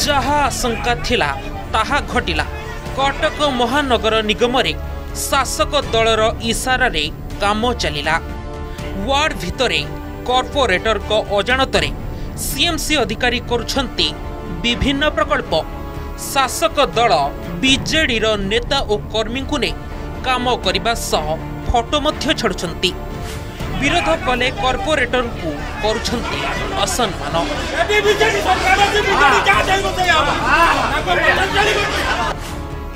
जहा आशंका थिला ताहा घटिला। कटक महानगर निगम रे शासक दलर इशारा रे काम चलिला। वार्ड भितरे कॉर्पोरेटर को अजाणतरे सीएमसी अधिकारी करुछंती विभिन्न प्रकल्प। शासक दल बीजेडी रो नेता और कर्मी को ने काम करने फटो मध्य छाड़ुंट। विरोध कले कॉर्पोरेटर को करुंट असम्मान।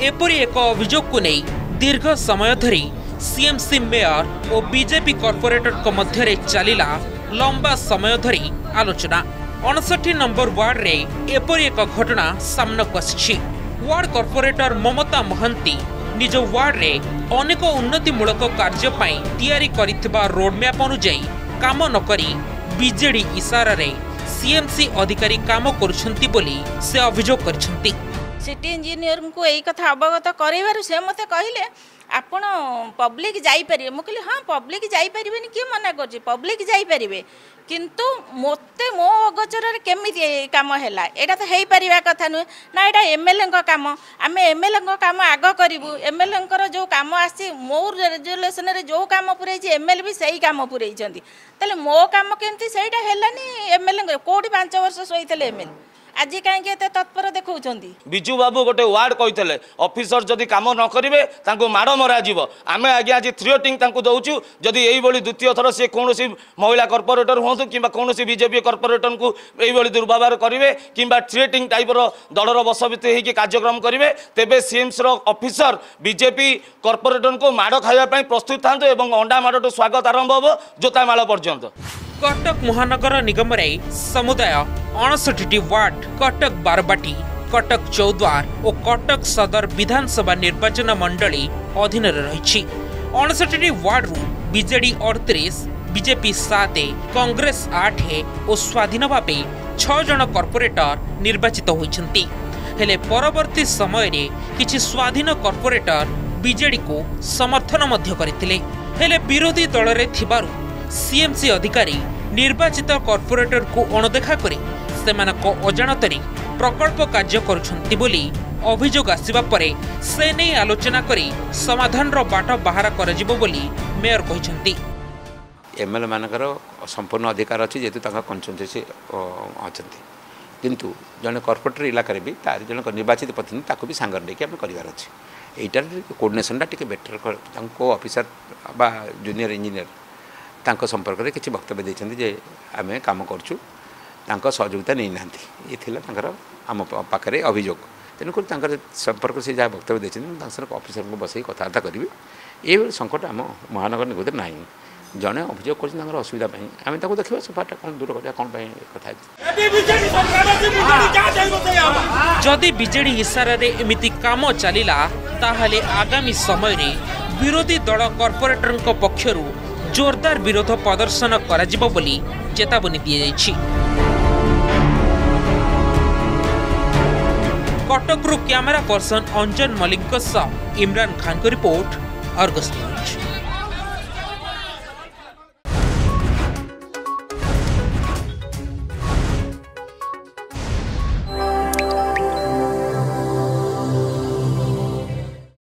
एपरी एक अभियोग को नहीं दीर्घ समय धरी सीएमसी मेयर और बीजेपी कॉर्पोरेटर को मध्य चलिला लंबा समय धरी आलोचना। 59 नंबर वार्ड रे एपरी एक घटना सामना को आसी। वार्ड कॉर्पोरेटर ममता महांती निज वार्ड रे अनेक उन्नतिमूलक कार्य पई तयारी करितबा रोडमैप अनुसार काम न करी बीजेडी इशारा रे सीएमसी अधिकारी काम करुछंती बोली से अभियोग करछंती। सिटी इंजीनियर को एई कथा अवगत करैबारु से मते कहिले आपण पब्लिक जाई परिबे। मु कहली हां पब्लिक जाई परिबेनी कि मना करछि पब्लिक जाई परिबे, किंतु मोते मो अगोचर केमिति काम हैला एटा तो हेई परिबा कथा न ना। एटा एमएलए को काम आमे एमएलए को काम आगो करिवु। एमएलए को जो काम आसी मो रेजुलेशन रे जो काम पुरै छि एमएलए भी सही काम पुरै छथि। तले मो काम केमति सेटा हैलानी। एमएलए कोठी 5 वर्ष सोइतले एमएलए आज कहीं तत्पर देखा। बिजू बाबू गोटे वार्ड कही ऑफिसर जदि काम न करेंगे माड़ मरा आम आज आज थ्रियोटिंग दौचु। जदि यही द्वितीय थर सी कौन महिला कॉर्पोरेटर हूँ कि कौन बीजेपी कॉर्पोरेटर को यही दुर्व्यवहार करेंगे कि थ्रियोटिंग टाइपर दलर बसभिति हो कार्यक्रम करेंगे तेज सीएमसी ऑफिसर बीजेपी कॉर्पोरेटर को माड़ खावाई प्रस्तुत था। अंडा माड़ तो स्वागत आरंभ हो जोता माड़ पर्यंत। कटक महानगर निगम रे समुदाय 59 वार्ड कटक बारबाटी, कटक चौद्वार और कटक सदर विधानसभा निर्वाचन मंडली अधीन रही। 59 वार्ड रु बीजेडी 38, बीजेपी 7, कांग्रेस 8 और स्वाधीन भाव 6 जन कॉर्पोरेटर निर्वाचित होइछंती। हेले परवर्ती समय रे किछि स्वाधीन कॉर्पोरेटर बीजेडी को समर्थन मध्य करथिले। हेले विरोधी दल रे थिबारु सीएमसी अधिकारी निर्वाचित कॉर्पोरेटर को अणदेखा करी सेमानक अजाणतरी प्रकल्प कार्य करुछंती बोली अभियोग आसीबा परे से नै आलोचना करी समाधान रो बाट बाहर करजिबो बोली मेयर कहिसंती। एमएलए मानकर संपूर्ण अधिकार अछि जेतु ताका कंसंटेसी आछंती, किंतु जने कॉर्पोरेटर इलाका रे भी तार जने निर्वाचित प्रतिनिधि ताको भी सांगर लेके हम करिवार अछि। एटार कोऑर्डिनेशन टा टिके बेटर कर ताको ऑफिसर बा जूनियर इंजीनियर तांको संपर्क में किसी वक्तव्य देते जे आम कम करुँ सहयोगिता नहीं ना ये तांकर आम पाखे अभियोग। तेणुकर संपर्क से जहाँ वक्तव्य देते अफिसर को बस कथबार्ता करेंगे। ये संकट आम महानगर निगम ना जड़े अभियोग कर असुविधा आम देखा सफाटा कौन दूर कर कौन कथा। जदि बीजेडी इशारा रे एमिति काम चलिला ताहले आगामी समय रे विरोधी दल कॉर्पोरेटर पक्षरू जोरदार विरोध प्रदर्शन कराजिबो बोली चेतावनी दी जाइछि। कटकरू कैमरा पर्सन अंजन मलिक इमरान खान को रिपोर्ट अर्गस।